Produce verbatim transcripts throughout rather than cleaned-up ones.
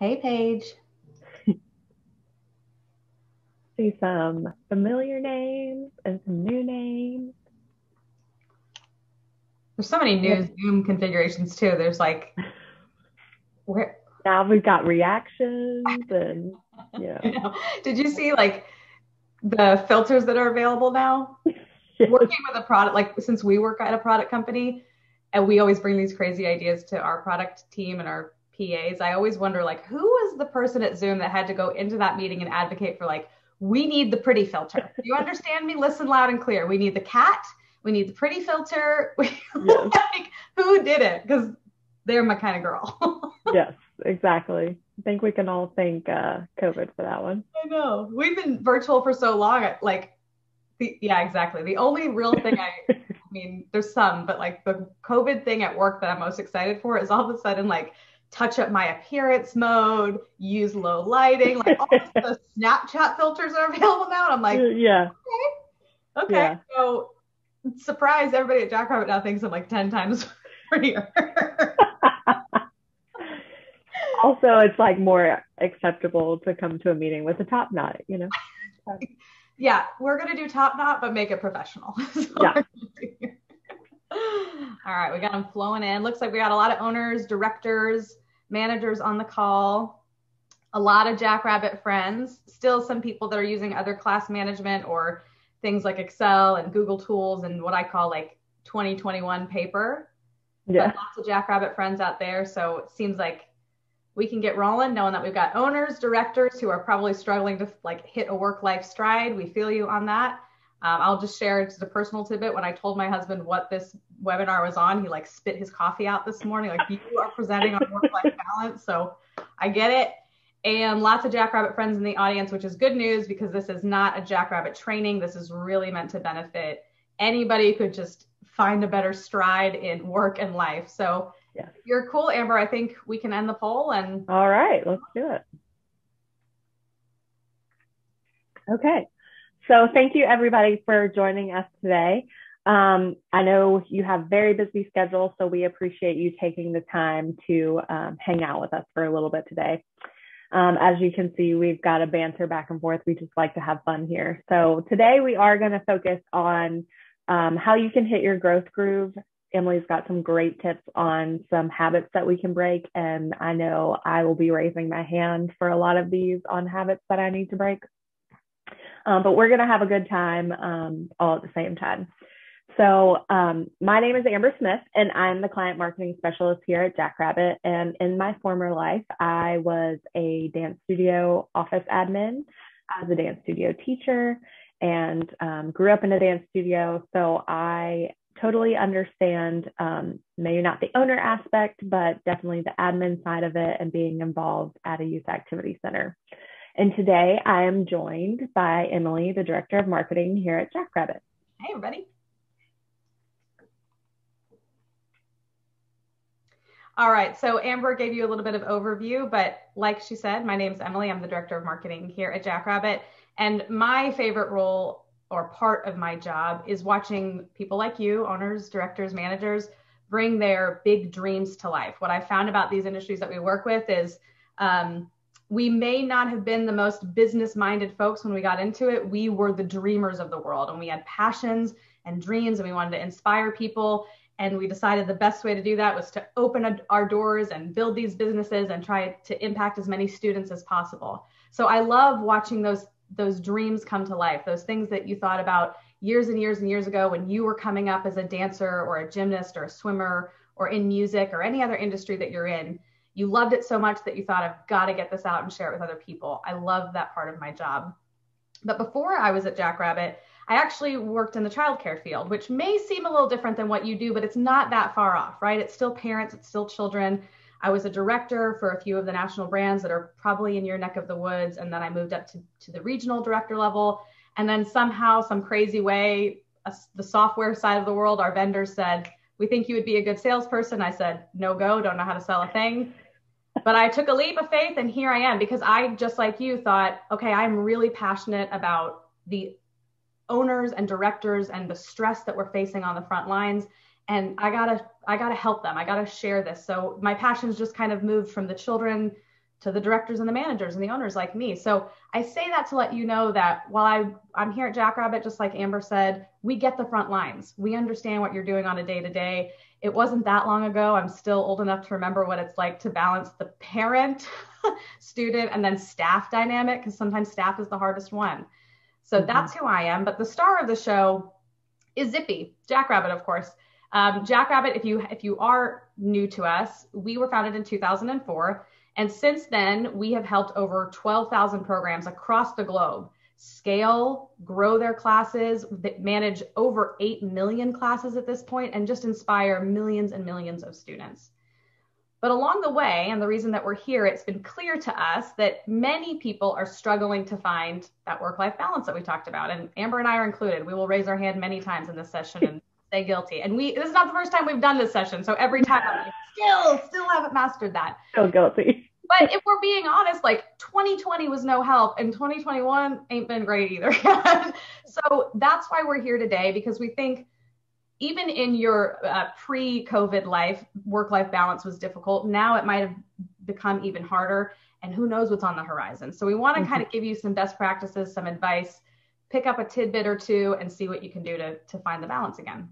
Hey, Paige. See some familiar names and some new names. There's so many new Zoom configurations too. There's like, where now we've got reactions and yeah. You know. Did you see like the filters that are available now? Yes. Working with a product, like since we work at a product company and we always bring these crazy ideas to our product team and our P As, I always wonder like, who was the person at Zoom that had to go into that meeting and advocate for like, we need the pretty filter. Do you understand me? Listen loud and clear. We need the cat. We need the pretty filter. Yes. Like, who did it? Because they're my kind of girl. Yes, exactly. I think we can all thank uh, COVID for that one. I know. We've been virtual for so long. Like, the, yeah, exactly. The only real thing I, I mean, there's some, but like the COVID thing at work that I'm most excited for is all of a sudden like touch up my appearance mode, use low lighting, like all the Snapchat filters are available now. And I'm like, yeah. Okay. Okay. Yeah. So, surprise, everybody at Jackrabbit now thinks I'm like ten times prettier. Also, it's like more acceptable to come to a meeting with a top knot, you know? Yeah, we're going to do top knot, but make it professional. So yeah. All right, we got them flowing in. Looks like we got a lot of owners, directors, managers on the call, a lot of Jackrabbit friends, still some people that are using other class management or things like Excel and Google tools and what I call like twenty twenty-one paper. Yeah. But lots of Jackrabbit friends out there. So it seems like we can get rolling knowing that we've got owners, directors who are probably struggling to like hit a work-life stride. We feel you on that. Um, I'll just share just a personal tidbit. When I told my husband what this webinar was on, he like spit his coffee out this morning. Like, you are presenting on work-life balance. So I get it. And lots of Jackrabbit friends in the audience, which is good news because this is not a Jackrabbit training. This is really meant to benefit anybody who could just find a better stride in work and life. So yes. You're cool, Amber. I think we can end the poll. And all right, let's do it. Okay. So thank you everybody for joining us today. Um, I know you have very busy schedules, so we appreciate you taking the time to um, hang out with us for a little bit today. Um, as you can see, we've got a banter back and forth. We just like to have fun here. So today we are going to focus on um, how you can hit your growth groove. Emily's got some great tips on some habits that we can break. And I know I will be raising my hand for a lot of these on habits that I need to break. Um, but we're going to have a good time um, all at the same time. So um, my name is Amber Smith, and I'm the client marketing specialist here at Jackrabbit. And in my former life, I was a dance studio office admin. I was a dance studio teacher and um, grew up in a dance studio. So I totally understand um, maybe not the owner aspect, but definitely the admin side of it and being involved at a youth activity center. And today I am joined by Emily, the director of marketing here at Jackrabbit. Hey, everybody. All right, so Amber gave you a little bit of overview, but like she said, my name's Emily. I'm the director of marketing here at Jackrabbit. And my favorite role or part of my job is watching people like you, owners, directors, managers, bring their big dreams to life. What I found about these industries that we work with is um, we may not have been the most business-minded folks when we got into it. We were the dreamers of the world, and we had passions and dreams, and we wanted to inspire people. And we decided the best way to do that was to open our doors and build these businesses and try to impact as many students as possible. So I love watching those, those dreams come to life, those things that you thought about years and years and years ago when you were coming up as a dancer or a gymnast or a swimmer or in music or any other industry that you're in. You loved it so much that you thought, I've got to get this out and share it with other people. I love that part of my job. But before I was at Jackrabbit, I actually worked in the childcare field, which may seem a little different than what you do, but it's not that far off, right? It's still parents, it's still children. I was a director for a few of the national brands that are probably in your neck of the woods. And then I moved up to, to the regional director level. And then somehow, some crazy way, uh, the software side of the world, our vendors said, we think you would be a good salesperson. I said, no go, don't know how to sell a thing. But I took a leap of faith and here I am, because I, just like you, thought, okay, I'm really passionate about the owners and directors and the stress that we're facing on the front lines. And I gotta, I gotta help them. I gotta share this. So my passions just kind of moved from the children to the directors and the managers and the owners like me. So I say that to let you know that while I, I'm here at Jackrabbit, just like Amber said, we get the front lines. We understand what you're doing on a day-to-day. It wasn't that long ago. I'm still old enough to remember what it's like to balance the parent, student, and then staff dynamic, because sometimes staff is the hardest one. So mm-hmm. that's who I am. But the star of the show is Zippy, Jackrabbit, of course. Um, Jackrabbit, if you, if you are new to us, we were founded in two thousand four. And since then, we have helped over twelve thousand programs across the globe scale, grow their classes, manage over eight million classes at this point, and just inspire millions and millions of students. But along the way, and the reason that we're here, it's been clear to us that many people are struggling to find that work-life balance that we talked about. And Amber and I are included. We will raise our hand many times in this session and say guilty. And we this is not the first time we've done this session. So every time I'm like, still, still haven't mastered that. So guilty. But if we're being honest, like twenty twenty was no help, and twenty twenty-one ain't been great either. So that's why we're here today, because we think even in your uh, pre-COVID life, work-life balance was difficult. Now it might have become even harder, and who knows what's on the horizon. So we want to mm-hmm. kind of give you some best practices, some advice, pick up a tidbit or two, and see what you can do to, to find the balance again.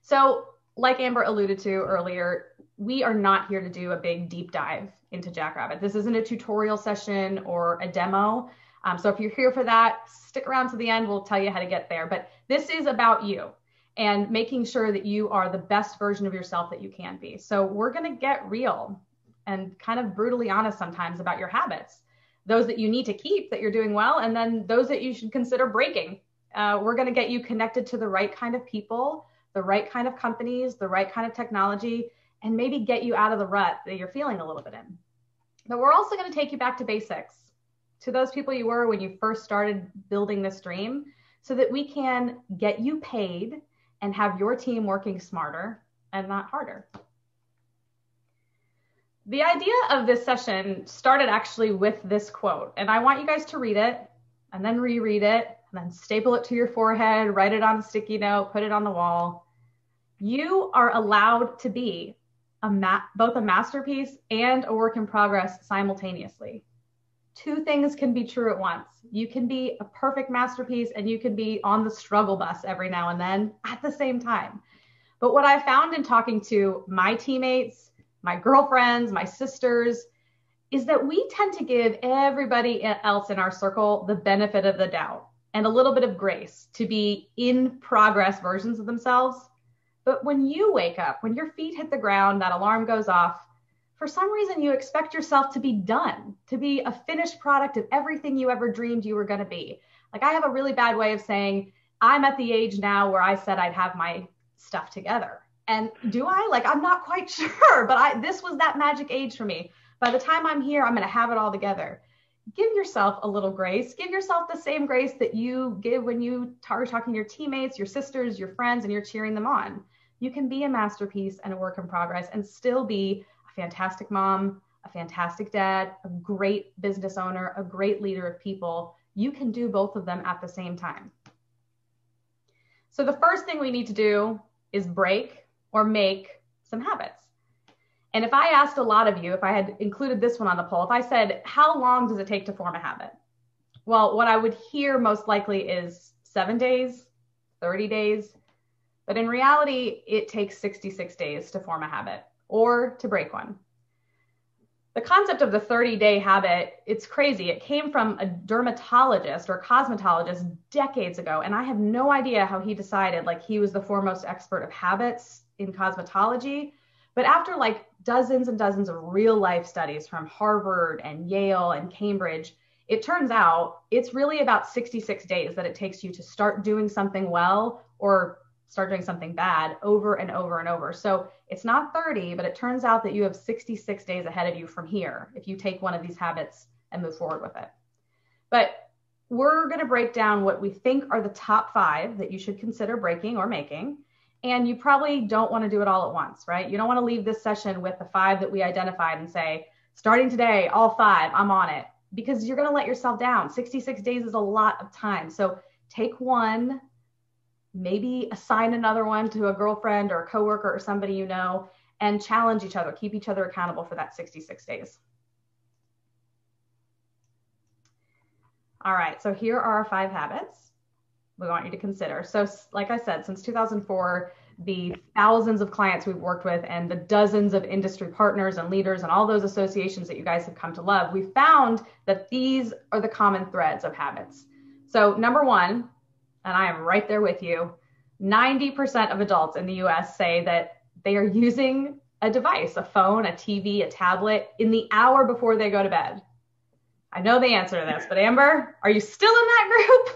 So like Amber alluded to earlier, we are not here to do a big deep dive into Jackrabbit. This isn't a tutorial session or a demo. Um, so if you're here for that, stick around to the end. We'll tell you how to get there. But this is about you and making sure that you are the best version of yourself that you can be. So we're going to get real and kind of brutally honest sometimes about your habits, those that you need to keep that you're doing well, and then those that you should consider breaking. Uh, we're going to get you connected to the right kind of people, the right kind of companies, the right kind of technology, and maybe get you out of the rut that you're feeling a little bit in. But we're also going to take you back to basics, to those people you were when you first started building this dream, so that we can get you paid and have your team working smarter and not harder. The idea of this session started actually with this quote, and I want you guys to read it and then reread it and then staple it to your forehead, write it on a sticky note, put it on the wall. You are allowed to be a ma- both a masterpiece and a work in progress simultaneously. Two things can be true at once. You can be a perfect masterpiece and you can be on the struggle bus every now and then at the same time. But what I found in talking to my teammates, my girlfriends, my sisters, is that we tend to give everybody else in our circle the benefit of the doubt and a little bit of grace to be in progress versions of themselves. But when you wake up, when your feet hit the ground, that alarm goes off, for some reason, you expect yourself to be done, to be a finished product of everything you ever dreamed you were going to be. Like, I have a really bad way of saying, I'm at the age now where I said I'd have my stuff together. And do I? Like, I'm not quite sure, but I, this was that magic age for me. By the time I'm here, I'm going to have it all together. Give yourself a little grace. Give yourself the same grace that you give when you are talking to your teammates, your sisters, your friends, and you're cheering them on. You can be a masterpiece and a work in progress and still be fantastic mom, a fantastic dad, a great business owner, a great leader of people. You can do both of them at the same time. So the first thing we need to do is break or make some habits. And if I asked a lot of you, if I had included this one on the poll, if I said, how long does it take to form a habit? Well, what I would hear most likely is seven days, thirty days. But in reality, it takes sixty-six days to form a habit, or to break one. The concept of the thirty-day habit, it's crazy. It came from a dermatologist or a cosmetologist decades ago, and I have no idea how he decided, like, he was the foremost expert of habits in cosmetology. But after like dozens and dozens of real life studies from Harvard and Yale and Cambridge, it turns out it's really about sixty-six days that it takes you to start doing something well or start doing something bad over and over and over. So it's not thirty, but it turns out that you have sixty-six days ahead of you from here if you take one of these habits and move forward with it. But we're going to break down what we think are the top five that you should consider breaking or making. And you probably don't want to do it all at once, right? You don't want to leave this session with the five that we identified and say, starting today, all five, I'm on it, because you're going to let yourself down. sixty-six days is a lot of time. So take one, maybe assign another one to a girlfriend or a coworker or somebody you know, and challenge each other, keep each other accountable for that sixty-six days. All right, so here are our five habits we want you to consider. So like I said, since two thousand four, the thousands of clients we've worked with and the dozens of industry partners and leaders and all those associations that you guys have come to love, we found that these are the common threads of habits. So number one, and I am right there with you, ninety percent of adults in the U S say that they are using a device, a phone, a T V, a tablet in the hour before they go to bed. I know the answer to this, but Amber, are you still in that group?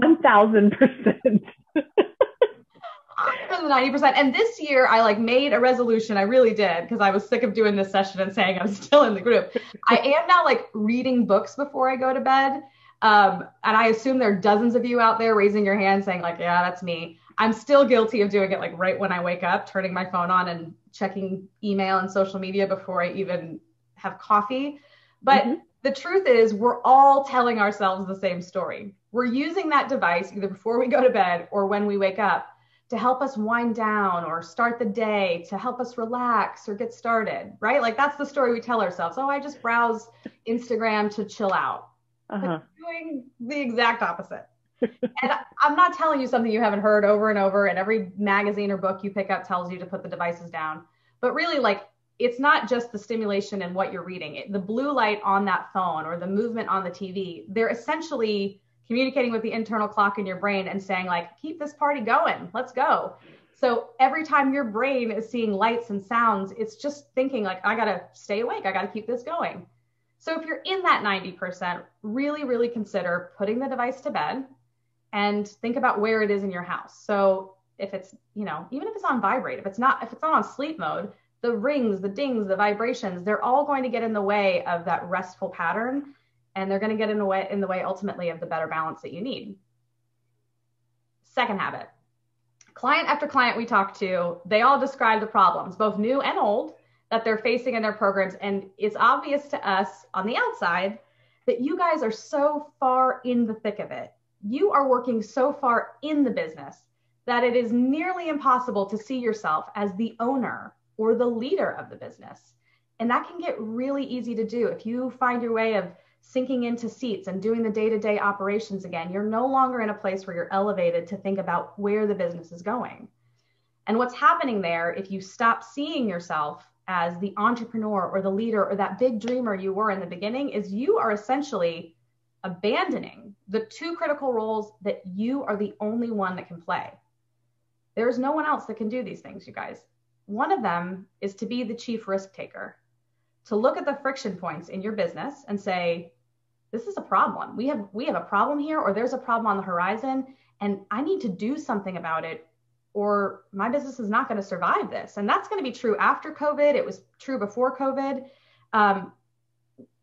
one thousand percent. ninety percent. And this year I like made a resolution. I really did, because I was sick of doing this session and saying I'm still in the group. I am now like reading books before I go to bed. Um, and I assume there are dozens of you out there raising your hand saying like, yeah, that's me. I'm still guilty of doing it like right when I wake up, turning my phone on and checking email and social media before I even have coffee. But mm-hmm. the truth is we're all telling ourselves the same story. We're using that device either before we go to bed or when we wake up to help us wind down or start the day, to help us relax or get started, right? Like that's the story we tell ourselves. Oh, I just browse Instagram to chill out. Uh-huh. Doing the exact opposite. And I'm not telling you something you haven't heard over and over, and every magazine or book you pick up tells you to put the devices down. But really, like, it's not just the stimulation and what you're reading. It, the blue light on that phone or the movement on the T V, they're essentially communicating with the internal clock in your brain and saying, like, keep this party going. Let's go. So every time your brain is seeing lights and sounds, it's just thinking, like, I got to stay awake. I got to keep this going. So if you're in that ninety percent, really, really consider putting the device to bed and think about where it is in your house. So if it's, you know, even if it's on vibrate, if it's not, if it's not on sleep mode, the rings, the dings, the vibrations, they're all going to get in the way of that restful pattern. And they're going to get in the way, in the way ultimately of the better balance that you need. Second habit, client after client we talked to, they all describe the problems, both new and old, that they're facing in their programs. And it's obvious to us on the outside that you guys are so far in the thick of it. You are working so far in the business that it is nearly impossible to see yourself as the owner or the leader of the business. And that can get really easy to do if you find your way of sinking into seats and doing the day-to-day operations again. You're no longer in a place where you're elevated to think about where the business is going. And what's happening there, if you stop seeing yourself as the entrepreneur or the leader or that big dreamer you were in the beginning, is you are essentially abandoning the two critical roles that you are the only one that can play. There's no one else that can do these things, you guys. One of them is to be the chief risk taker, to look at the friction points in your business and say, this is a problem. We have, we have a problem here, or there's a problem on the horizon, and I need to do something about it, or my business is not going to survive this. And that's going to be true after COVID. It was true before COVID. Um,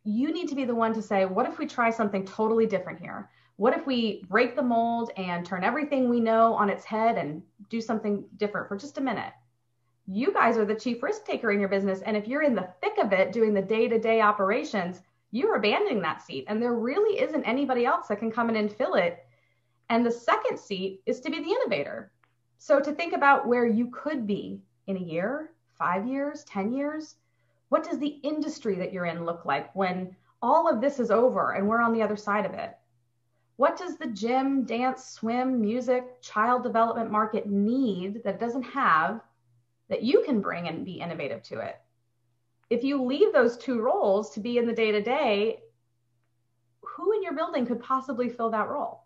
you need to be the one to say, what if we try something totally different here? What if we break the mold and turn everything we know on its head and do something different for just a minute? You guys are the chief risk taker in your business. And if you're in the thick of it, doing the day-to-day operations, you're abandoning that seat. And there really isn't anybody else that can come in and fill it. And the second seat is to be the innovator. So to think about where you could be in a year, five years, ten years, what does the industry that you're in look like when all of this is over and we're on the other side of it? What does the gym, dance, swim, music, child development market need that it doesn't have that you can bring and be innovative to it? If you leave those two roles to be in the day-to-day, who in your building could possibly fill that role?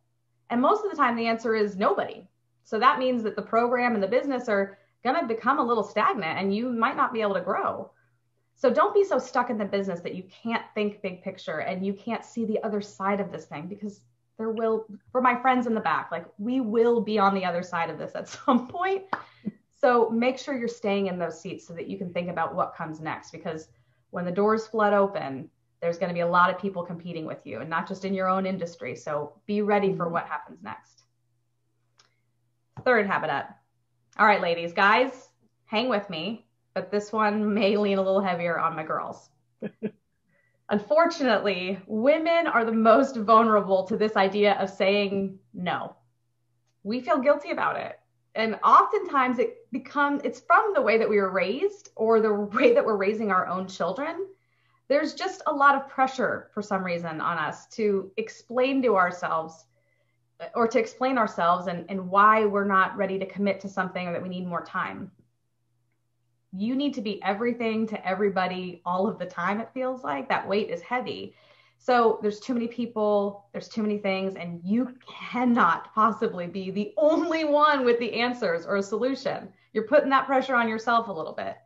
And most of the time the answer is nobody. So that means that the program and the business are going to become a little stagnant and you might not be able to grow. So don't be so stuck in the business that you can't think big picture and you can't see the other side of this thing, because there will, for my friends in the back, like we will be on the other side of this at some point. So make sure you're staying in those seats so that you can think about what comes next, because when the doors flood open, there's going to be a lot of people competing with you, and not just in your own industry. So be ready for what happens next. Third habit up. All right, ladies, guys, hang with me, but this one may lean a little heavier on my girls. Unfortunately, women are the most vulnerable to this idea of saying no. We feel guilty about it. And oftentimes it becomes, it's from the way that we were raised or the way that we're raising our own children. there's just a lot of pressure for some reason on us to explain to ourselves or to explain ourselves and, and why we're not ready to commit to something or that we need more time. You need to be everything to everybody all of the time, it feels like. That weight is heavy. So there's too many people, there's too many things, and you cannot possibly be the only one with the answers or a solution. You're putting that pressure on yourself a little bit.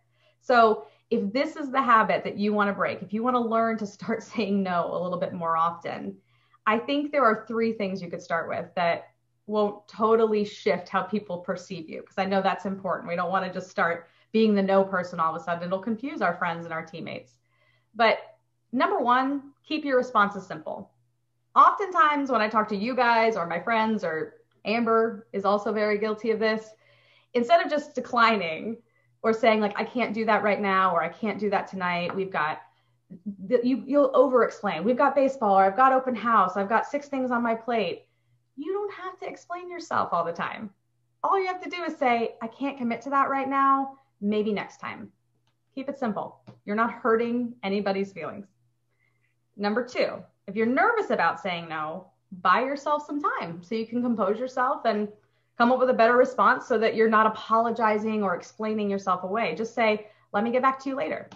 So if this is the habit that you want to break, if you want to learn to start saying no a little bit more often, I think there are three things you could start with that won't totally shift how people perceive you, because I know that's important. We don't want to just start being the no person all of a sudden. It'll confuse our friends and our teammates. But number one, keep your responses simple. Oftentimes when I talk to you guys or my friends, or Amber is also very guilty of this, instead of just declining, or saying like, I can't do that right now, or I can't do that tonight. We've got, you, you'll over-explain. We've got baseball, or I've got open house. I've got six things on my plate. You don't have to explain yourself all the time. All you have to do is say, I can't commit to that right now. Maybe next time. Keep it simple. You're not hurting anybody's feelings. Number two, if you're nervous about saying no, buy yourself some time so you can compose yourself and come up with a better response so that you're not apologizing or explaining yourself away. Just say, let me get back to you later.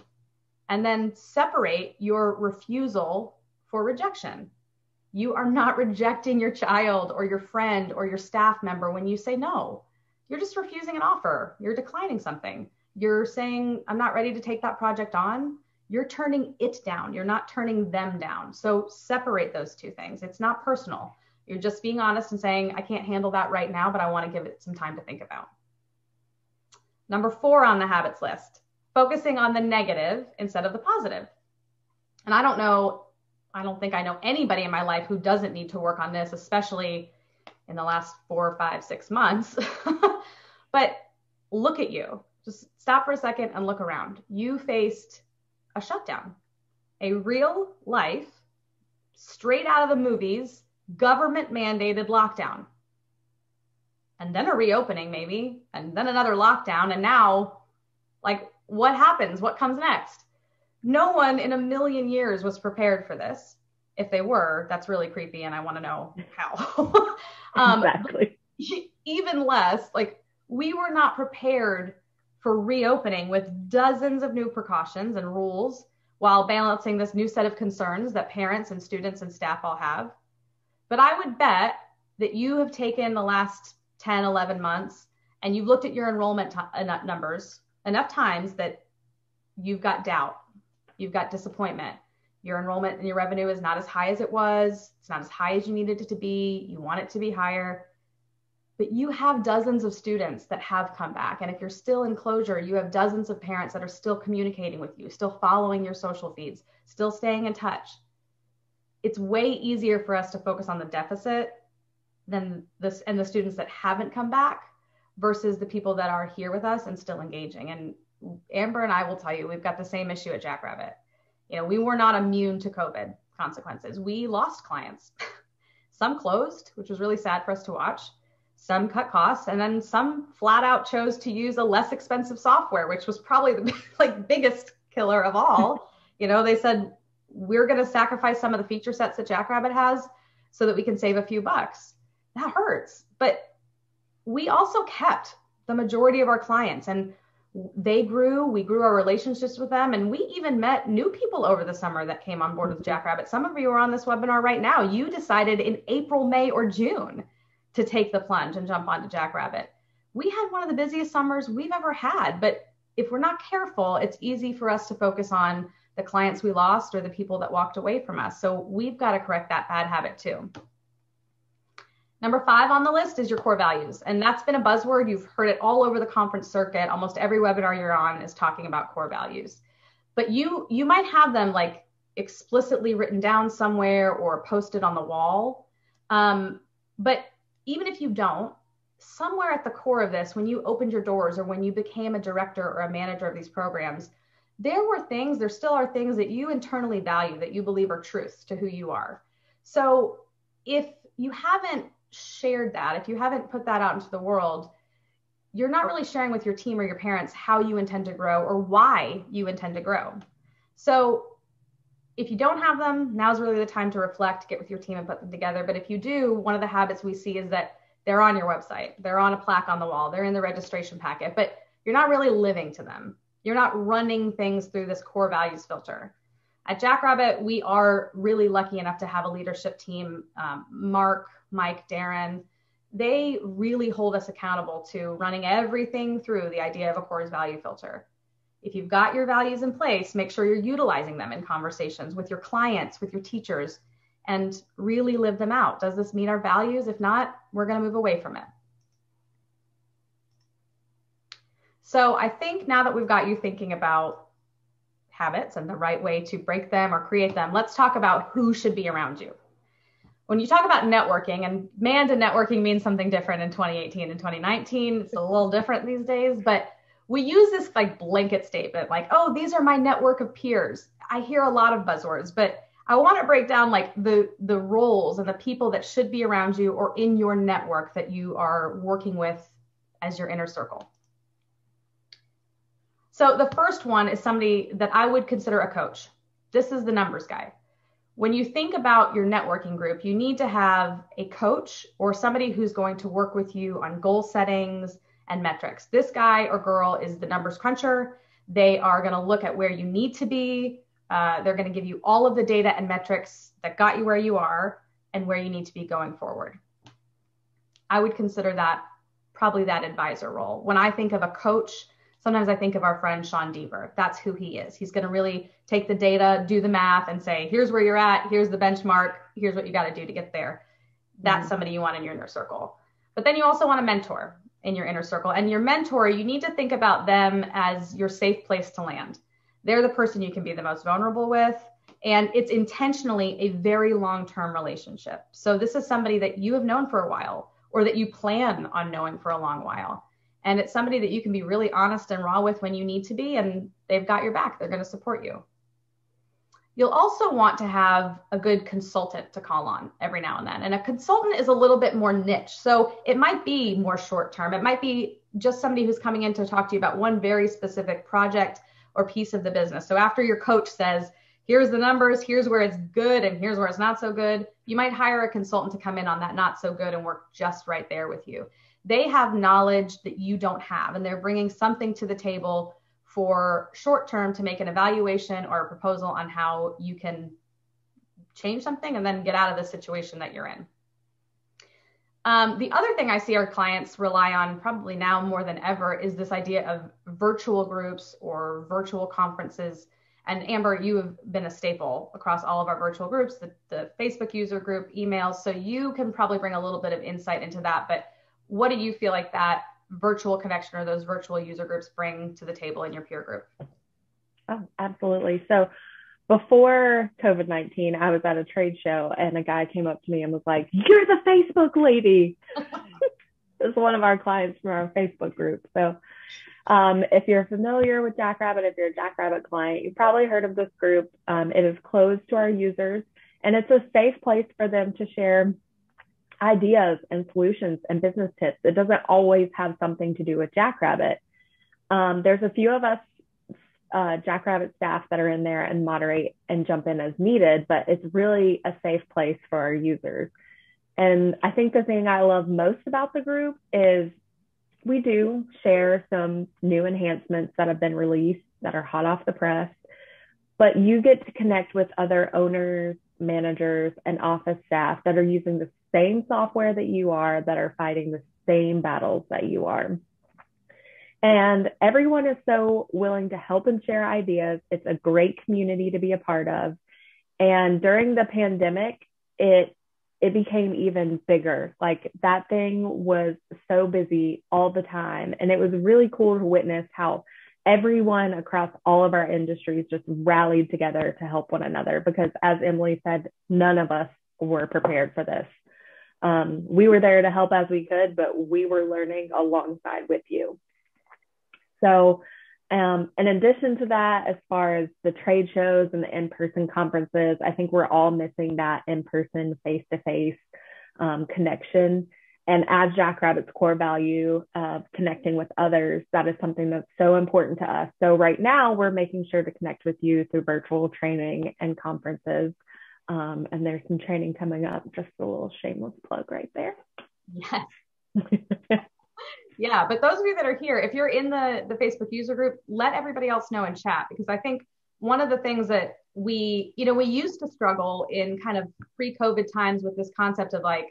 And then separate your refusal for rejection. You are not rejecting your child or your friend or your staff member when you say no. You're just refusing an offer. You're declining something. You're saying, I'm not ready to take that project on. You're turning it down. You're not turning them down. So separate those two things. It's not personal. You're just being honest and saying, I can't handle that right now, but I want to give it some time to think about. Number four on the habits list, focusing on the negative instead of the positive. And I don't know, I don't think I know anybody in my life who doesn't need to work on this, especially in the last four, five, six months. But look at you. Just stop for a second and look around. You faced a shutdown, a real life, straight out of the movies, government mandated lockdown, and then a reopening maybe, and then another lockdown. And now, like, what happens? What comes next? No one in a million years was prepared for this. If they were, that's really creepy. And I want to know how. um, exactly. Even less, like, we were not prepared for reopening with dozens of new precautions and rules while balancing this new set of concerns that parents and students and staff all have. But I would bet that you have taken the last ten, eleven months and you've looked at your enrollment enough numbers enough times that you've got doubt, you've got disappointment. Your enrollment and your revenue is not as high as it was. It's not as high as you needed it to be. You want it to be higher, but you have dozens of students that have come back. And if you're still in closure, you have dozens of parents that are still communicating with you, still following your social feeds, still staying in touch. It's way easier for us to focus on the deficit than this and the students that haven't come back versus the people that are here with us and still engaging. And Amber and I will tell you, we've got the same issue at Jackrabbit. You know, we were not immune to COVID consequences. We lost clients. Some closed, which was really sad for us to watch. Some cut costs, and then some flat out chose to use a less expensive software, which was probably the like biggest killer of all. You know, they said, we're going to sacrifice some of the feature sets that Jackrabbit has so that we can save a few bucks. That hurts. But we also kept the majority of our clients, and they grew, we grew our relationships with them. And we even met new people over the summer that came on board with Jackrabbit. Some of you are on this webinar right now. You decided in April, May, or June to take the plunge and jump onto Jackrabbit. We had one of the busiest summers we've ever had, but if we're not careful, it's easy for us to focus on the clients we lost or the people that walked away from us. So we've got to correct that bad habit too. Number five on the list is your core values. And that's been a buzzword. You've heard it all over the conference circuit. Almost every webinar you're on is talking about core values. But you, you might have them like explicitly written down somewhere or posted on the wall. Um, but even if you don't, somewhere at the core of this, when you opened your doors or when you became a director or a manager of these programs, there were things, there still are things that you internally value that you believe are truths to who you are. So if you haven't shared that, if you haven't put that out into the world, you're not really sharing with your team or your parents how you intend to grow or why you intend to grow. So if you don't have them, now's really the time to reflect, get with your team and put them together. But if you do, one of the habits we see is that they're on your website, they're on a plaque on the wall, they're in the registration packet, but you're not really living to them. You're not running things through this core values filter. At Jackrabbit, we are really lucky enough to have a leadership team, um, Mark, Mike, Darren. They really hold us accountable to running everything through the idea of a core value filter. If you've got your values in place, make sure you're utilizing them in conversations with your clients, with your teachers, and really live them out. Does this meet our values? If not, we're going to move away from it. So I think now that we've got you thinking about habits and the right way to break them or create them, let's talk about who should be around you. When you talk about networking, and man, did networking mean something different in twenty eighteen and twenty nineteen. It's a little different these days, but we use this like blanket statement, like, oh, these are my network of peers. I hear a lot of buzzwords, but I want to break down like the, the roles and the people that should be around you or in your network that you are working with as your inner circle. So the first one is somebody that I would consider a coach. This is the numbers guy. When you think about your networking group, you need to have a coach or somebody who's going to work with you on goal settings and metrics. This guy or girl is the numbers cruncher. They are going to look at where you need to be. Uh, they're going to give you all of the data and metrics that got you where you are and where you need to be going forward. I would consider that probably that advisor role. When I think of a coach, sometimes I think of our friend, Sean Deaver. That's who he is. He's going to really take the data, do the math and say, here's where you're at. Here's the benchmark. Here's what you got to do to get there. That's mm-hmm. somebody you want in your inner circle. But then you also want a mentor in your inner circle, and your mentor, you need to think about them as your safe place to land. They're the person you can be the most vulnerable with. And it's intentionally a very long-term relationship. So this is somebody that you have known for a while or that you plan on knowing for a long while. And it's somebody that you can be really honest and raw with when you need to be, and they've got your back. They're going to support you. You'll also want to have a good consultant to call on every now and then. And a consultant is a little bit more niche. So it might be more short term. It might be just somebody who's coming in to talk to you about one very specific project or piece of the business. So after your coach says, here's the numbers, here's where it's good, and here's where it's not so good, you might hire a consultant to come in on that not so good and work just right there with you. They have knowledge that you don't have, and they're bringing something to the table for short term to make an evaluation or a proposal on how you can change something and then get out of the situation that you're in. Um, the other thing I see our clients rely on probably now more than ever is this idea of virtual groups or virtual conferences. And Amber, you have been a staple across all of our virtual groups, the, the Facebook user group, emails. So you can probably bring a little bit of insight into that, but what do you feel like that virtual connection or those virtual user groups bring to the table in your peer group? Oh, absolutely. So before COVID nineteen, I was at a trade show and a guy came up to me and was like, you're the Facebook lady. It's one of our clients from our Facebook group. So um, if you're familiar with Jackrabbit, if you're a Jackrabbit client, you've probably heard of this group. Um, it is closed to our users, and it's a safe place for them to share ideas and solutions and business tips. It doesn't always have something to do with Jackrabbit. Um, there's a few of us uh, Jackrabbit staff that are in there and moderate and jump in as needed, but it's really a safe place for our users. And I think the thing I love most about the group is we do share some new enhancements that have been released that are hot off the press, but you get to connect with other owners, managers, and office staff that are using the same software that you are, that are fighting the same battles that you are. And everyone is so willing to help and share ideas. It's a great community to be a part of. And during the pandemic, it it became even bigger. Like, that thing was so busy all the time. And it was really cool to witness how everyone across all of our industries just rallied together to help one another, because as Emily said, none of us were prepared for this. Um, we were there to help as we could, but we were learning alongside with you. So um, in addition to that, as far as the trade shows and the in-person conferences, I think we're all missing that in-person, face-to-face um, connection. And as Jackrabbit's core value of connecting with others, that is something that's so important to us. So right now we're making sure to connect with you through virtual training and conferences. Um, and there's some training coming up, just a little shameless plug right there. Yes. Yeah, but those of you that are here, if you're in the, the Facebook user group, let everybody else know in chat, because I think one of the things that we, you know, we used to struggle in kind of pre-COVID times with this concept of like,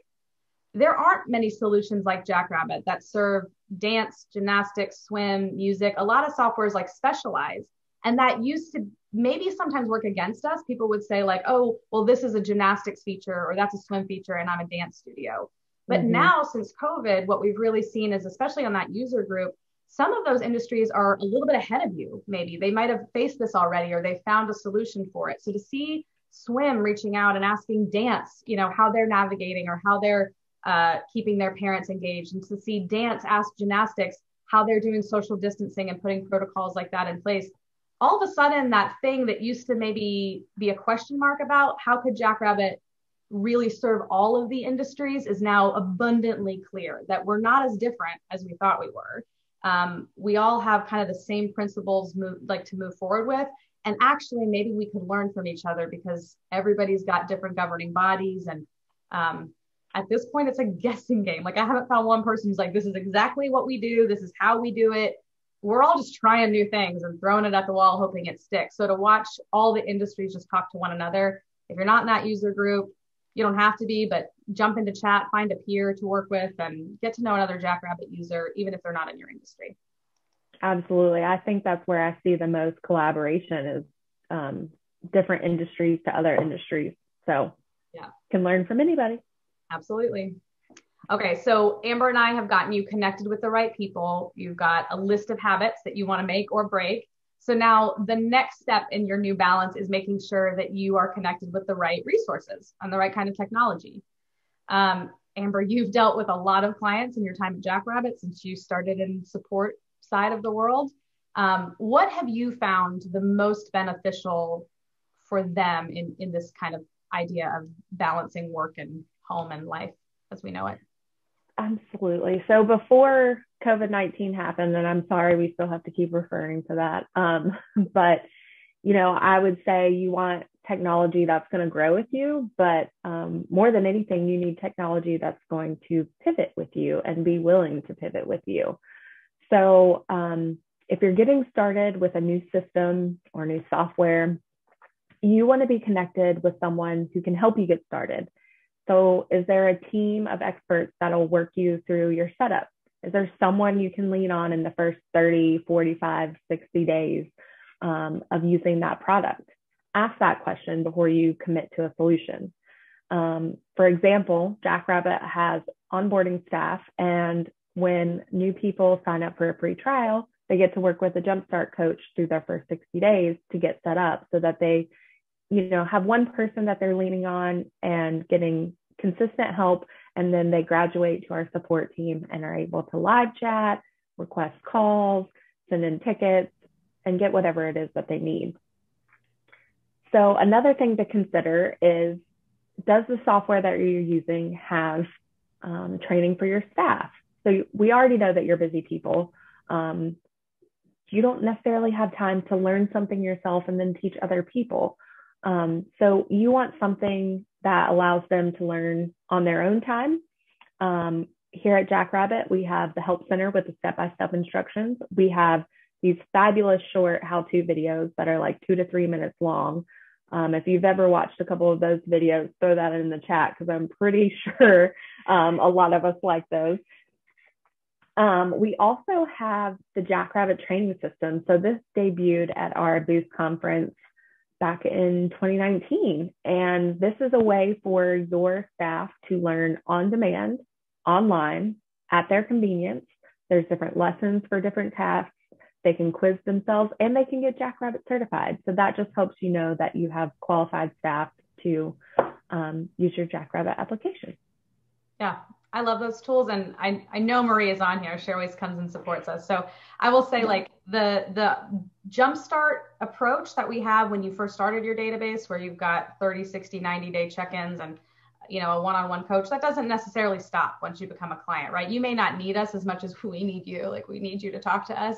there aren't many solutions like Jackrabbit that serve dance, gymnastics, swim, music. A lot of software is like specialized. And that used to maybe sometimes work against us. People would say like, oh, well, this is a gymnastics feature, or that's a swim feature, and I'm a dance studio. But mm-hmm. now since COVID, what we've really seen is, especially on that user group, some of those industries are a little bit ahead of you. Maybe they might have faced this already, or they found a solution for it. So to see swim reaching out and asking dance, you know, how they're navigating or how they're uh, keeping their parents engaged, and to see dance ask gymnastics how they're doing social distancing and putting protocols like that in place. All of a sudden, that thing that used to maybe be a question mark about how could Jackrabbit really serve all of the industries is now abundantly clear that we're not as different as we thought we were. Um, we all have kind of the same principles move, like to move forward with. And actually, maybe we could learn from each other, because everybody's got different governing bodies. And um, at this point, it's a guessing game. Like, I haven't found one person who's like, this is exactly what we do. This is how we do it. We're all just trying new things and throwing it at the wall, hoping it sticks. So to watch all the industries just talk to one another, if you're not in that user group, you don't have to be, but jump into chat, find a peer to work with, and get to know another Jackrabbit user, even if they're not in your industry. Absolutely. I think that's where I see the most collaboration is um, different industries to other industries. So yeah, can learn from anybody. Absolutely. Okay, so Amber and I have gotten you connected with the right people. You've got a list of habits that you want to make or break. So now the next step in your new balance is making sure that you are connected with the right resources and the right kind of technology. Um, Amber, you've dealt with a lot of clients in your time at Jackrabbit since you started in support side of the world. Um, what have you found the most beneficial for them in, in this kind of idea of balancing work and home and life as we know it? Absolutely. So before COVID nineteen happened, and I'm sorry, we still have to keep referring to that. Um, but, you know, I would say you want technology that's going to grow with you, but um, more than anything, you need technology that's going to pivot with you and be willing to pivot with you. So um, if you're getting started with a new system or new software, you want to be connected with someone who can help you get started. So is there a team of experts that'll work you through your setup? Is there someone you can lean on in the first thirty, forty-five, sixty days um, of using that product? Ask that question before you commit to a solution. Um, for example, Jackrabbit has onboarding staff, and when new people sign up for a free trial, they get to work with a Jumpstart coach through their first sixty days to get set up so that they you know, have one person that they're leaning on and getting consistent help. And then they graduate to our support team and are able to live chat, request calls, send in tickets, and get whatever it is that they need. So another thing to consider is, does the software that you're using have um, training for your staff? So we already know that you're busy people. Um, you don't necessarily have time to learn something yourself and then teach other people. Um, so you want something that allows them to learn on their own time. Um, here at Jackrabbit, we have the Help Center with the step-by-step instructions. We have these fabulous short how-to videos that are like two to three minutes long. Um, if you've ever watched a couple of those videos, throw that in the chat, because I'm pretty sure um, a lot of us like those. Um, we also have the Jackrabbit training system. So this debuted at our Boost conference back in twenty nineteen. And this is a way for your staff to learn on demand, online, at their convenience. There's different lessons for different tasks. They can quiz themselves, and they can get Jackrabbit certified. So that just helps you know that you have qualified staff to um, use your Jackrabbit application. Yeah, I love those tools. And I, I know Marie is on here. She always comes and supports us. So I will say, like, the the jumpstart approach that we have when you first started your database, where you've got thirty, sixty, ninety day check-ins, and you know, a one-on-one coach, that doesn't necessarily stop once you become a client, right? You may not need us as much as we need you. Like, we need you to talk to us.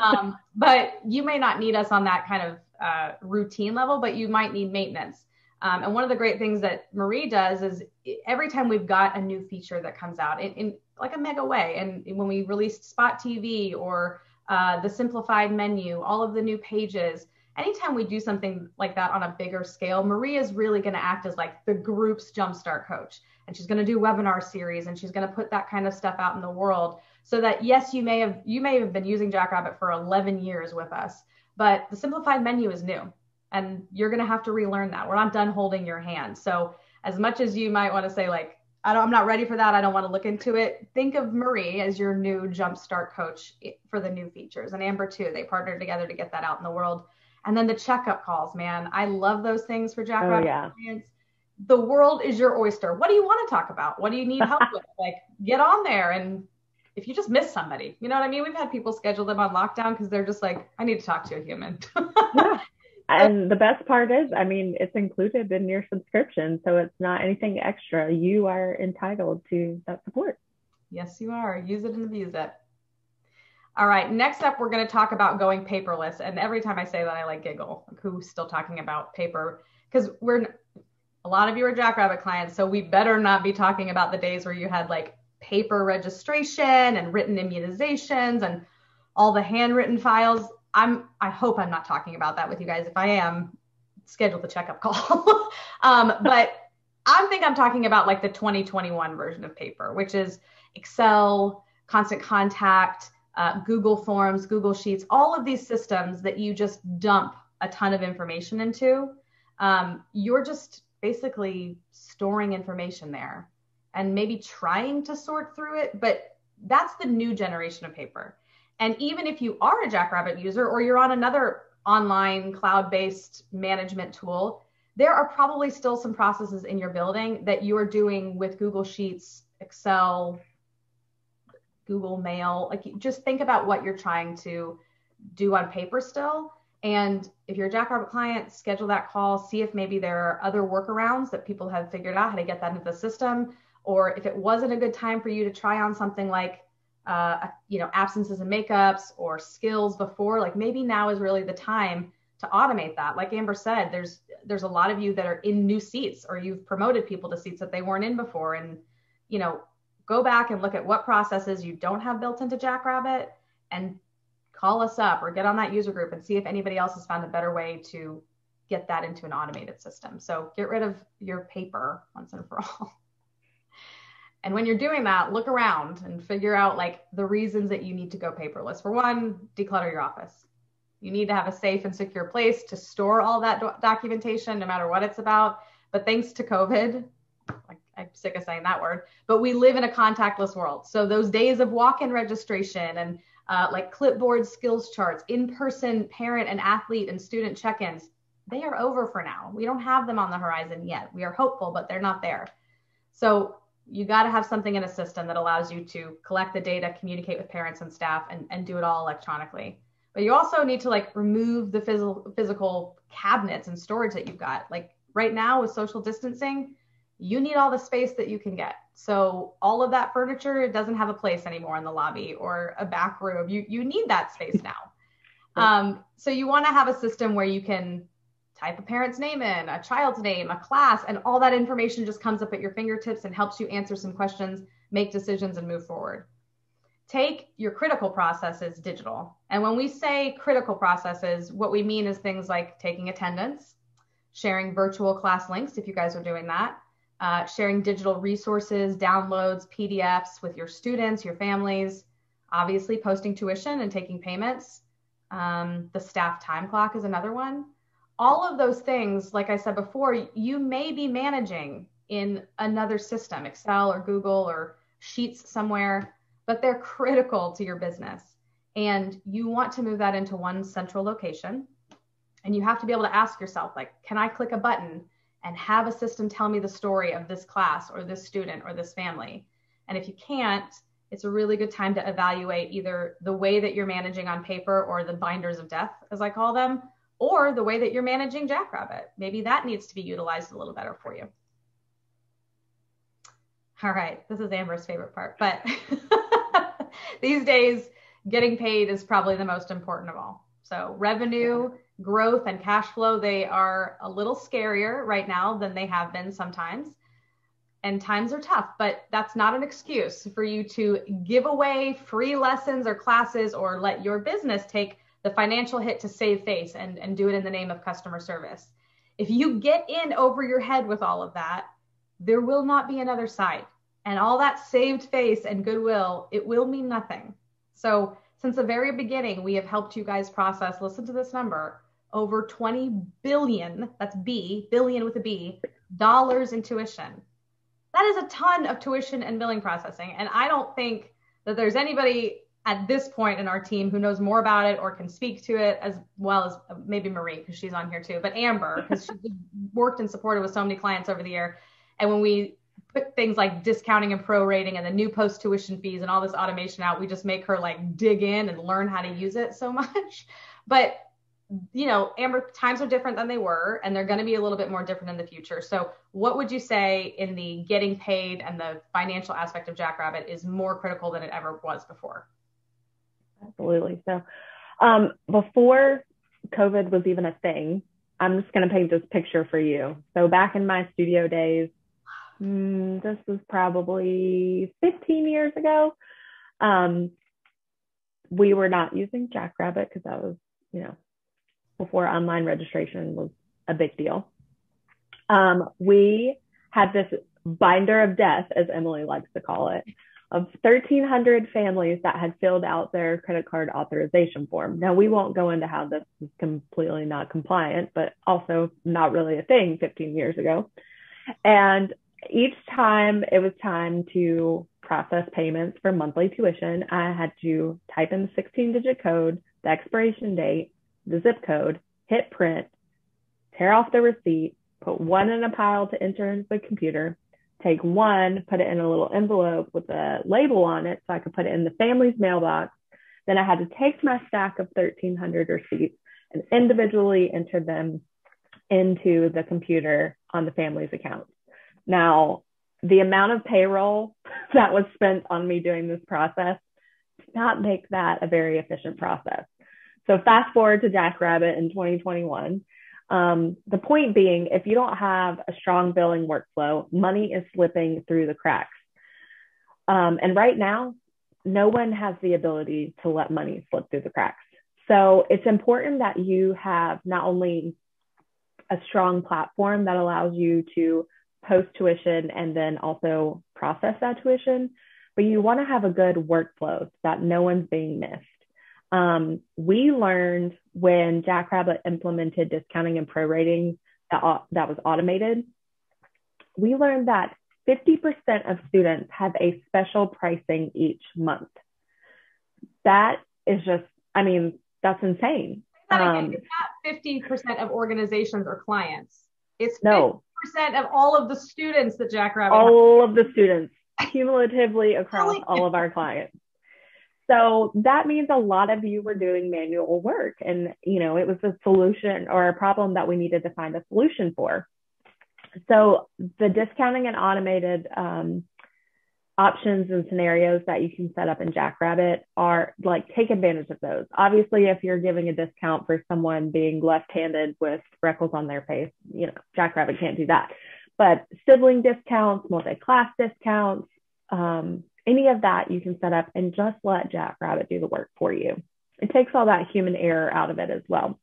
Um, but you may not need us on that kind of uh, routine level, but you might need maintenance. Um, and one of the great things that Marie does is every time we've got a new feature that comes out in, in like a mega way. And when we released Spot T V or uh, the simplified menu, all of the new pages, anytime we do something like that on a bigger scale, Marie is really going to act as like the group's jumpstart coach. And she's going to do webinar series, and she's going to put that kind of stuff out in the world so that, yes, you may have, you may have been using Jackrabbit for eleven years with us, but the simplified menu is new. And you're going to have to relearn that. We're not done holding your hand. So as much as you might want to say, like, I don't, I'm not ready for that, I don't want to look into it, think of Marie as your new jumpstart coach for the new features. And Amber too, they partnered together to get that out in the world. And then the checkup calls, man, I love those things for Jackrabbit. Oh, yeah. Clients. The world is your oyster. What do you want to talk about? What do you need help with? Like, get on there. And if you just miss somebody, you know what I mean? We've had people schedule them on lockdown because they're just like, I need to talk to a human. Yeah. And the best part is, I mean, it's included in your subscription, so it's not anything extra. You are entitled to that support. Yes, you are. Use it and abuse it. All right. Next up, we're going to talk about going paperless. And every time I say that, I like giggle. Like, who's still talking about paper? Because we're a lot of you are Jackrabbit clients, so we better not be talking about the days where you had like paper registration and written immunizations and all the handwritten files. I'm, I hope I'm not talking about that with you guys. If I am, schedule the checkup call. um, but I think I'm talking about like the twenty twenty-one version of paper, which is Excel, Constant Contact, uh, Google Forms, Google Sheets, all of these systems that you just dump a ton of information into. Um, you're just basically storing information there and maybe trying to sort through it, but that's the new generation of paper. And even if you are a Jackrabbit user or you're on another online cloud-based management tool, there are probably still some processes in your building that you are doing with Google Sheets, Excel, Google Mail. Like, just think about what you're trying to do on paper still. And if you're a Jackrabbit client, schedule that call, see if maybe there are other workarounds that people have figured out how to get that into the system. Or if it wasn't a good time for you to try on something like Uh, you know, absences and makeups or skills before, like maybe now is really the time to automate that. Like Amber said, there's there's a lot of you that are in new seats, or you've promoted people to seats that they weren't in before. And, you know, go back and look at what processes you don't have built into Jackrabbit and call us up or get on that user group and see if anybody else has found a better way to get that into an automated system. So get rid of your paper once and for all. And when you're doing that, look around and figure out like the reasons that you need to go paperless. For one, declutter your office. You need to have a safe and secure place to store all that do- documentation, no matter what it's about. But thanks to COVID, like, I'm sick of saying that word, but we live in a contactless world. So those days of walk-in registration and uh, like clipboard skills charts, in-person parent and athlete and student check-ins, they are over for now. We don't have them on the horizon yet. We are hopeful, but they're not there. So you got to have something in a system that allows you to collect the data, communicate with parents and staff, and, and do it all electronically. But you also need to like remove the phys- physical cabinets and storage that you've got. Like right now with social distancing, you need all the space that you can get. So all of that furniture, it doesn't have a place anymore in the lobby or a back room. You, you need that space now. Um, so you want to have a system where you can type a parent's name in, a child's name, a class, and all that information just comes up at your fingertips and helps you answer some questions, make decisions, and move forward. Take your critical processes digital. And when we say critical processes, what we mean is things like taking attendance, sharing virtual class links, if you guys are doing that, uh, sharing digital resources, downloads, P D Fs with your students, your families, obviously posting tuition and taking payments. Um, the staff time clock is another one. All of those things, like I said before, you may be managing in another system, Excel or Google or Sheets somewhere, but they're critical to your business. And you want to move that into one central location. And you have to be able to ask yourself, like, can I click a button and have a system tell me the story of this class or this student or this family? And if you can't, it's a really good time to evaluate either the way that you're managing on paper, or the binders of death, as I call them, or the way that you're managing Jackrabbit. Maybe that needs to be utilized a little better for you. All right. This is Amber's favorite part, but these days getting paid is probably the most important of all. So revenue, growth, and cash flow, they are a little scarier right now than they have been sometimes. And times are tough, but that's not an excuse for you to give away free lessons or classes or let your business take the financial hit to save face and, and do it in the name of customer service. If you get in over your head with all of that, there will not be another side. And all that saved face and goodwill, it will mean nothing. So since the very beginning, we have helped you guys process, listen to this number, over twenty billion, that's B, billion with a B, dollars in tuition. That is a ton of tuition and billing processing. And I don't think that there's anybody at this point in our team who knows more about it or can speak to it as well as maybe Marie, because she's on here too, but Amber, because she's worked and supported with so many clients over the year. And when we put things like discounting and prorating and the new post tuition fees and all this automation out, we just make her like dig in and learn how to use it so much. But, you know, Amber, times are different than they were, and they're going to be a little bit more different in the future. So what would you say in the getting paid and the financial aspect of Jackrabbit is more critical than it ever was before? Absolutely. So um, before COVID was even a thing, I'm just going to paint this picture for you. So back in my studio days, Mm, this was probably fifteen years ago. Um, we were not using Jackrabbit because that was, you know, before online registration was a big deal. Um, we had this binder of death, as Emily likes to call it, of thirteen hundred families that had filled out their credit card authorization form. Now, we won't go into how this is completely not compliant, but also not really a thing fifteen years ago. And each time it was time to process payments for monthly tuition, I had to type in the sixteen digit code, the expiration date, the zip code, hit print, tear off the receipt, put one in a pile to enter into the computer, take one, put it in a little envelope with a label on it so I could put it in the family's mailbox. Then I had to take my stack of thirteen hundred receipts and individually enter them into the computer on the family's account. Now, the amount of payroll that was spent on me doing this process did not make that a very efficient process. So fast forward to Jackrabbit in twenty twenty-one. Um, the point being, if you don't have a strong billing workflow, money is slipping through the cracks. Um, and right now, no one has the ability to let money slip through the cracks. So it's important that you have not only a strong platform that allows you to post tuition and then also process that tuition, but you want to have a good workflow so that no one's being missed. Um, we learned when Jackrabbit implemented discounting and prorating that, uh, that was automated, we learned that fifty percent of students have a special pricing each month. That is just, I mean, that's insane. Um, it's not fifty percent of organizations or clients. It's no. fifty percent of all of the students that Jackrabbit All has. of the students, cumulatively across all of our clients. So that means a lot of you were doing manual work. And, you know, it was a solution or a problem that we needed to find a solution for. So the discounting and automated um, options and scenarios that you can set up in Jackrabbit are like, take advantage of those. Obviously, if you're giving a discount for someone being left-handed with freckles on their face, you know, Jackrabbit can't do that. But sibling discounts, multi-class discounts, um, any of that you can set up and just let Jackrabbit do the work for you. It takes all that human error out of it as well.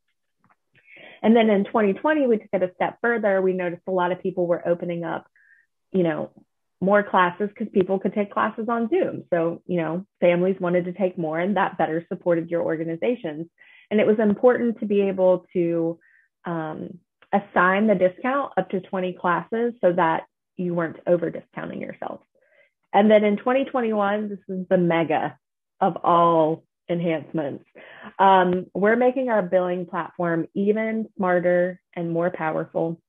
And then in twenty twenty, we took it a step further. We noticed a lot of people were opening up, you know, more classes because people could take classes on Zoom. So, you know, families wanted to take more and that better supported your organizations. And it was important to be able to um, assign the discount up to twenty classes so that you weren't over discounting yourself. And then in twenty twenty-one, this is the mega of all enhancements. Um, we're making our billing platform even smarter and more powerful.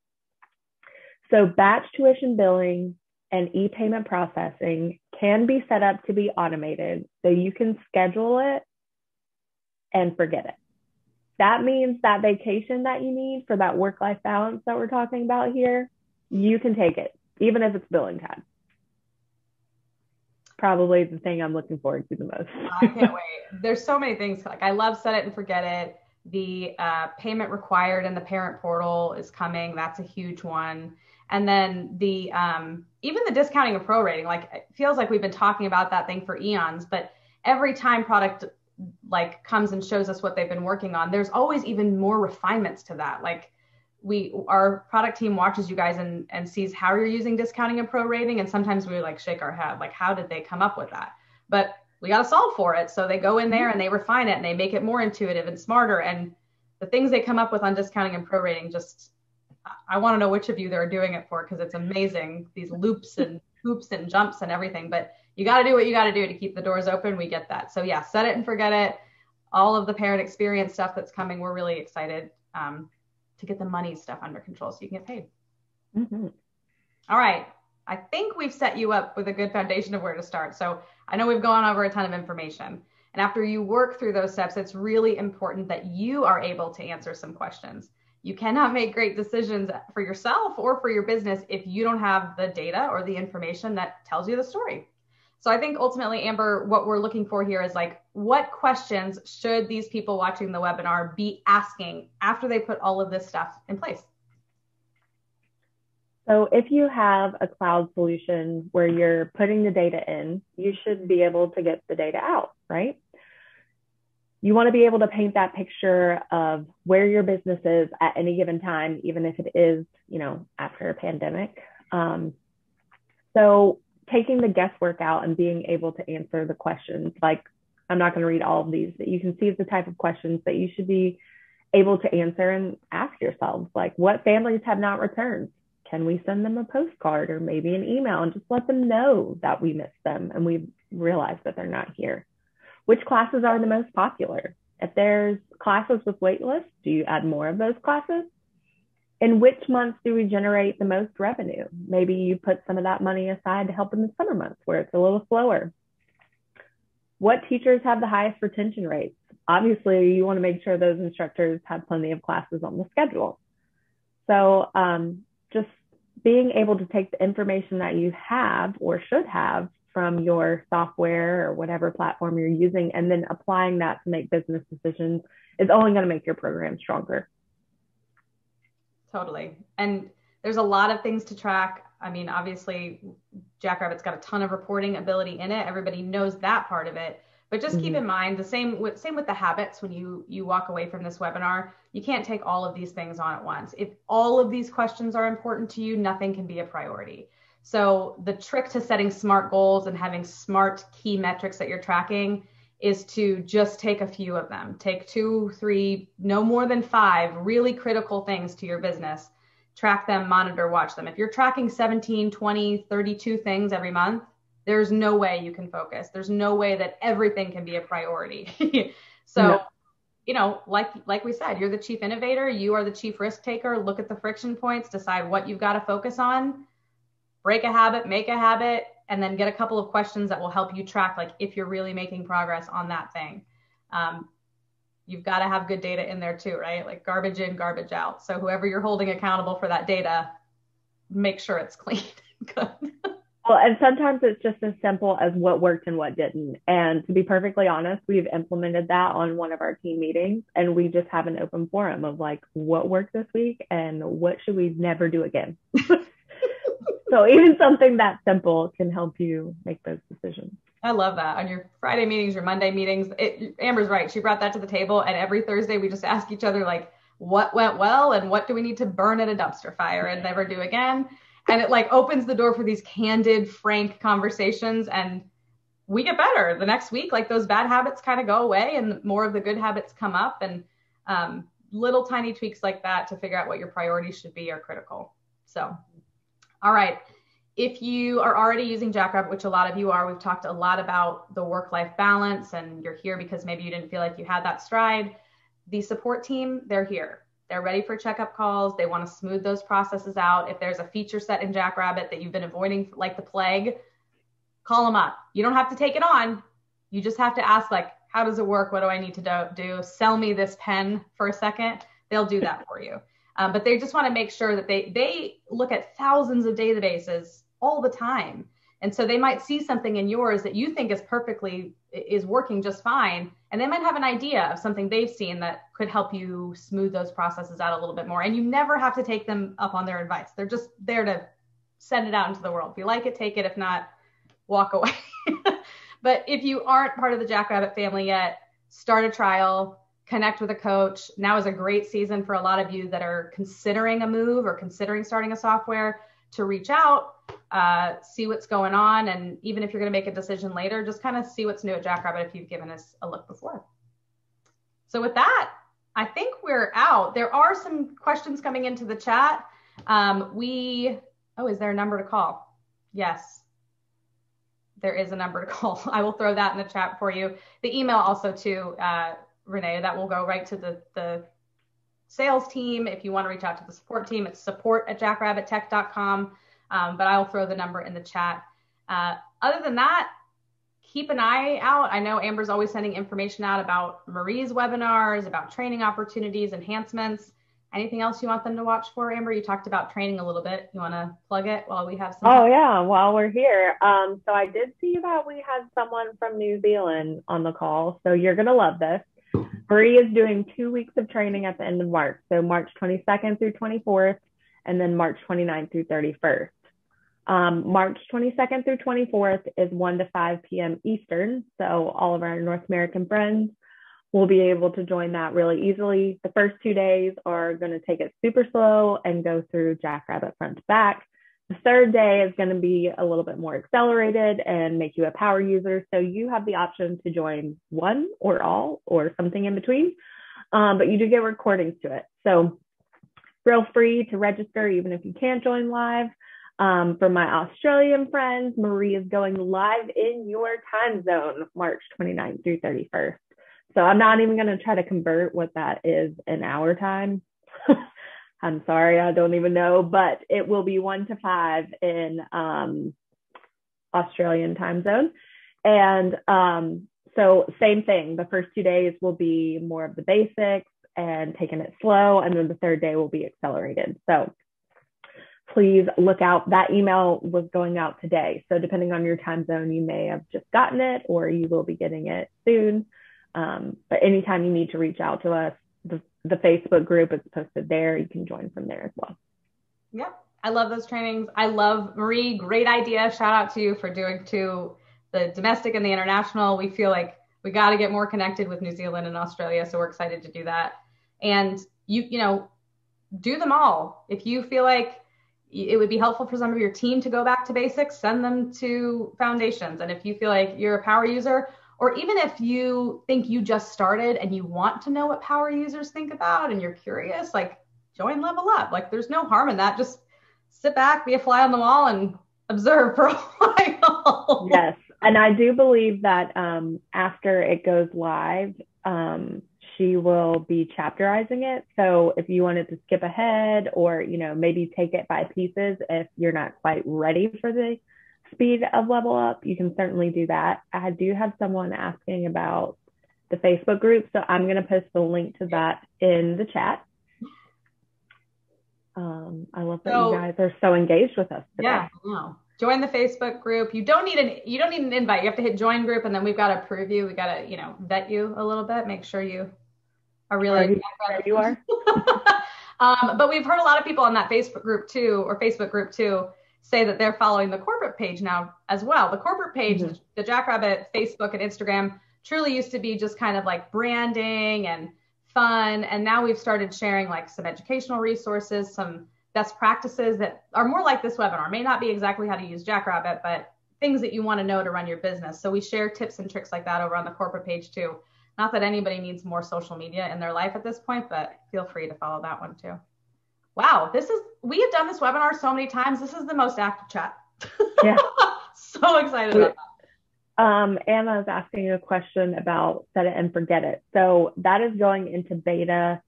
So batch tuition billing and e-payment processing can be set up to be automated so you can schedule it and forget it. That means that vacation that you need for that work-life balance that we're talking about here, you can take it, even if it's billing time. probably the thing I'm looking forward to the most. I can't wait. There's so many things. Like, I love Set It and Forget It. The uh, payment required in the parent portal is coming. That's a huge one. And then the um, even the discounting and prorating, like, it feels like we've been talking about that thing for eons, but every time product like comes and shows us what they've been working on, there's always even more refinements to that. Like, we, our product team watches you guys and, and sees how you're using discounting and prorating. And sometimes we like shake our head, like, how did they come up with that? But we got to solve for it. So they go in there and they refine it and they make it more intuitive and smarter. And the things they come up with on discounting and prorating, just, I want to know which of you they're doing it for, because it's amazing, these loops and hoops and jumps and everything. But you got to do what you got to do to keep the doors open. We get that. So yeah, Set It and Forget It. All of the parent experience stuff that's coming, we're really excited um, to get the money stuff under control so you can get paid. Mm-hmm. All right. I think we've set you up with a good foundation of where to start. So I know we've gone over a ton of information. And after you work through those steps, it's really important that you are able to answer some questions. You cannot make great decisions for yourself or for your business if you don't have the data or the information that tells you the story. So I think ultimately, Amber, what we're looking for here is like, what questions should these people watching the webinar be asking after they put all of this stuff in place? So if you have a cloud solution where you're putting the data in, you should be able to get the data out, right? You want to be able to paint that picture of where your business is at any given time, even if it is, you know, after a pandemic. Um, so taking the guesswork out and being able to answer the questions, like, I'm not going to read all of these, but you can see the type of questions that you should be able to answer and ask yourselves, like, what families have not returned? Can we send them a postcard or maybe an email and just let them know that we miss them and we realize that they're not here? Which classes are the most popular? If there's classes with wait lists, do you add more of those classes? In which months do we generate the most revenue? Maybe you put some of that money aside to help in the summer months where it's a little slower. What teachers have the highest retention rates? Obviously, you want to make sure those instructors have plenty of classes on the schedule. So um, just being able to take the information that you have or should have from your software or whatever platform you're using, and then applying that to make business decisions is only going to make your program stronger. Totally. And there's a lot of things to track. I mean, obviously, Jackrabbit's got a ton of reporting ability in it. Everybody knows that part of it. But just keep mm-hmm. in mind, the same with, same with the habits when you, you walk away from this webinar, you can't take all of these things on at once. If all of these questions are important to you, nothing can be a priority. So the trick to setting SMART goals and having SMART key metrics that you're tracking is to just take a few of them. Take two, three, no more than five really critical things to your business. Track them, monitor, watch them. If you're tracking seventeen, twenty, thirty-two things every month, there's no way you can focus. There's no way that everything can be a priority. So, no. you know, like, like we said, you're the chief innovator. You are the chief risk taker. Look at the friction points. Decide what you've got to focus on. Break a habit, make a habit, and then get a couple of questions that will help you track, like, if you're really making progress on that thing. Um, you've got to have good data in there too, right? Like, garbage in, garbage out. So whoever you're holding accountable for that data, make sure it's clean and good. Well, and sometimes it's just as simple as what worked and what didn't. And to be perfectly honest, we've implemented that on one of our team meetings, and we just have an open forum of like, what worked this week and what should we never do again? So even something that simple can help you make those decisions. I love that. On your Friday meetings, your Monday meetings, it, Amber's right. She brought that to the table. And every Thursday, we just ask each other, like, what went well and what do we need to burn in a dumpster fire and never do again? And it like opens the door for these candid, frank conversations. And we get better the next week. Like, those bad habits kind of go away and more of the good habits come up. And um, little tiny tweaks like that to figure out what your priorities should be are critical. So. All right, if you are already using Jackrabbit, which a lot of you are, we've talked a lot about the work-life balance, and you're here because maybe you didn't feel like you had that stride. The support team, they're here. They're ready for checkup calls. They want to smooth those processes out. If there's a feature set in Jackrabbit that you've been avoiding like the plague, call them up. You don't have to take it on. You just have to ask, like, how does it work? What do I need to do? Sell me this pen for a second. They'll do that for you. Um, but they just want to make sure that they, they look at thousands of databases all the time. And so they might see something in yours that you think is perfectly, is working just fine. And they might have an idea of something they've seen that could help you smooth those processes out a little bit more. And you never have to take them up on their advice. They're just there to send it out into the world. If you like it, take it. If not, walk away. But if you aren't part of the Jackrabbit family yet, start a trial, connect with a coach. Now is a great season for a lot of you that are considering a move or considering starting a software to reach out, uh, see what's going on. And even if you're going to make a decision later, just kind of see what's new at Jackrabbit if you've given us a look before. So with that, I think we're out. There are some questions coming into the chat. Um, we, oh, is there a number to call? Yes, there is a number to call. I will throw that in the chat for you. The email also too, uh, Renee, that will go right to the, the sales team. If you want to reach out to the support team, it's support at jackrabbit tech dot com. Um, but I'll throw the number in the chat. Uh, other than that, keep an eye out. I know Amber's always sending information out about Marie's webinars, about training opportunities, enhancements. Anything else you want them to watch for, Amber? You talked about training a little bit. You want to plug it while we have some? Oh, yeah, while we're here. Um, so I did see that we had someone from New Zealand on the call. So you're going to love this. Bree is doing two weeks of training at the end of March. So March twenty-second through twenty-fourth, and then March twenty-ninth through thirty-first. Um, March twenty-second through twenty-fourth is one to five P M Eastern. So all of our North American friends will be able to join that really easily. The first two days are going to take it super slow and go through Jackrabbit front to back. The third day is going to be a little bit more accelerated and make you a power user. So you have the option to join one or all or something in between, um, but you do get recordings to it. So feel free to register even if you can't join live. Um, for my Australian friends, Marie is going live in your time zone, March twenty-ninth through thirty-first. So I'm not even going to try to convert what that is in our time. I'm sorry, I don't even know, but it will be one to five in um, Australian time zone. And um, so same thing, the first two days will be more of the basics and taking it slow. And then the third day will be accelerated. So please look out. That email was going out today. So depending on your time zone, you may have just gotten it or you will be getting it soon. Um, but anytime you need to reach out to us, the, the Facebook group is posted there. You can join from there as well. Yep. I love those trainings. I love Marie. Great idea. Shout out to you for doing two, the domestic and the international. We feel like we got to get more connected with New Zealand and Australia. So we're excited to do that. And you, you know, do them all. If you feel like it would be helpful for some of your team to go back to basics, send them to foundations. And if you feel like you're a power user, or even if you think you just started and you want to know what power users think about and you're curious, like join Level Up. Like there's no harm in that. Just sit back, be a fly on the wall and observe for a while. Yes. And I do believe that um, after it goes live, um, she will be chapterizing it. So if you wanted to skip ahead or, you know, maybe take it by pieces, if you're not quite ready for the speed of Level Up, you can certainly do that. I do have someone asking about the Facebook group, so I'm going to post the link to that in the chat. Um, I love that so, you guys are so engaged with us today. Yeah, no. Join the Facebook group. You don't need an you don't need an invite. You have to hit join group, and then we've got to approve you. We got to you know vet you a little bit, make sure you are really are you, sure you are. um, but we've heard a lot of people on that Facebook group too, or Facebook group too. say that they're following the corporate page now as well. The corporate page, mm-hmm. the Jackrabbit Facebook and Instagram truly used to be just kind of like branding and fun. And now we've started sharing like some educational resources, some best practices that are more like this webinar, may not be exactly how to use Jackrabbit, but things that you want to know to run your business. So we share tips and tricks like that over on the corporate page too. Not that anybody needs more social media in their life at this point, but feel free to follow that one too. Wow, this is, we have done this webinar so many times. This is the most active chat. Yeah. So excited about that. Um, Anna is asking a question about set it and forget it. So that is going into beta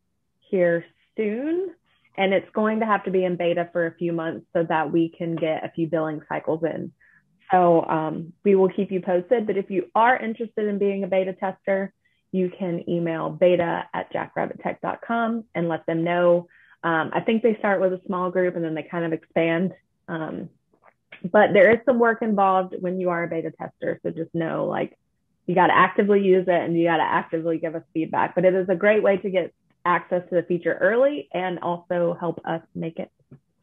here soon. And it's going to have to be in beta for a few months so that we can get a few billing cycles in. So um, we will keep you posted. But if you are interested in being a beta tester, you can email beta at jackrabbit tech dot com and let them know. Um, I think they start with a small group and then they kind of expand. Um, But there is some work involved when you are a beta tester. So just know, like, you got to actively use it and you got to actively give us feedback. But it is a great way to get access to the feature early and also help us make it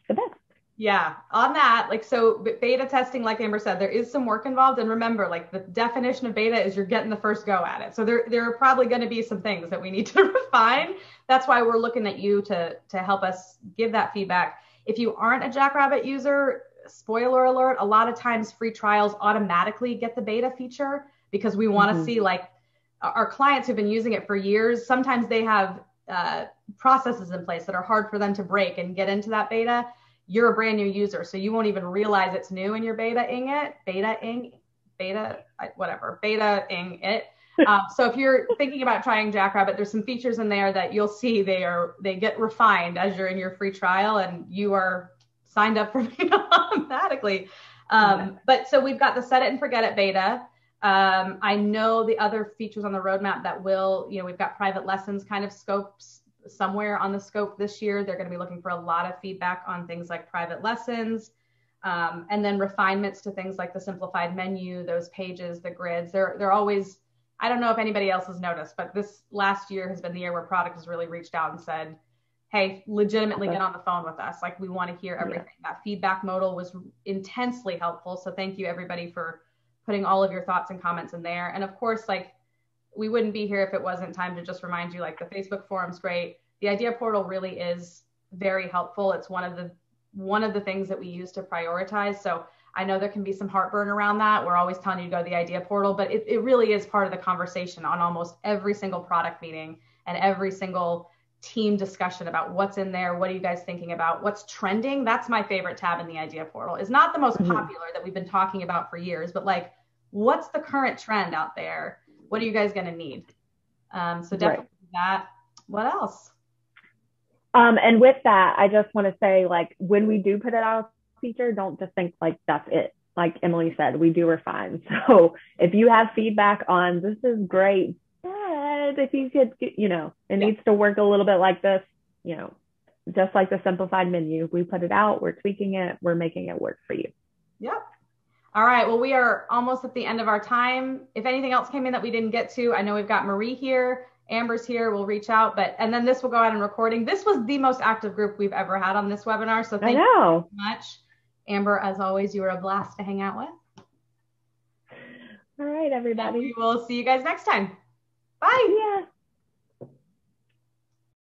the best. Yeah, on that, like, so beta testing, like Amber said, there is some work involved. And remember, like, the definition of beta is you're getting the first go at it. So there, there are probably going to be some things that we need to refine. That's why we're looking at you to, to help us give that feedback. If you aren't a Jackrabbit user, spoiler alert, a lot of times free trials automatically get the beta feature because we want to mm-hmm. see, like, our clients who've been using it for years, sometimes they have uh, processes in place that are hard for them to break and get into that beta. You're a brand new user, so you won't even realize it's new and you're beta-ing it, beta-ing, beta, whatever, beta-ing it. Um, so if you're thinking about trying Jackrabbit, there's some features in there that you'll see they are they get refined as you're in your free trial and you are signed up for beta automatically. Um, yeah. But so we've got the set it and forget it beta. Um, I know the other features on the roadmap that will, you know, we've got private lessons kind of scopes somewhere on the scope this year. They're going to be looking for a lot of feedback on things like private lessons, um, and then refinements to things like the simplified menu, those pages, the grids. They're, they're always, I don't know if anybody else has noticed, but this last year has been the year where product has really reached out and said, hey, legitimately get on the phone with us. Like, we want to hear everything. Yeah. That feedback modal was intensely helpful. So thank you everybody for putting all of your thoughts and comments in there. And of course, like, we wouldn't be here if it wasn't time to just remind you, like, the Facebook forum's great. The idea portal really is very helpful. It's one of the one of the things that we use to prioritize. So I know there can be some heartburn around that. We're always telling you to go to the idea portal, but it, it really is part of the conversation on almost every single product meeting and every single team discussion about what's in there. What are you guys thinking about? What's trending? That's my favorite tab in the idea portal. It's not the most mm-hmm. popular that we've been talking about for years, but, like, what's the current trend out there? What are you guys going to need? Um, so definitely right. that. What else? Um, and with that, I just want to say, like, when we do put it out a feature, don't just think, like, that's it. Like Emily said, we do refine. So if you have feedback on this is great, but if you could, you know, it yeah. needs to work a little bit like this, you know, just like the simplified menu, we put it out, we're tweaking it, we're making it work for you. Yep. All right, well, we are almost at the end of our time. If anything else came in that we didn't get to, I know we've got Marie here, Amber's here, we'll reach out, but, and then this will go out in recording. This was the most active group we've ever had on this webinar, so thank you so much. Amber, as always, you were a blast to hang out with. All right, everybody. And we will see you guys next time. Bye. Yeah.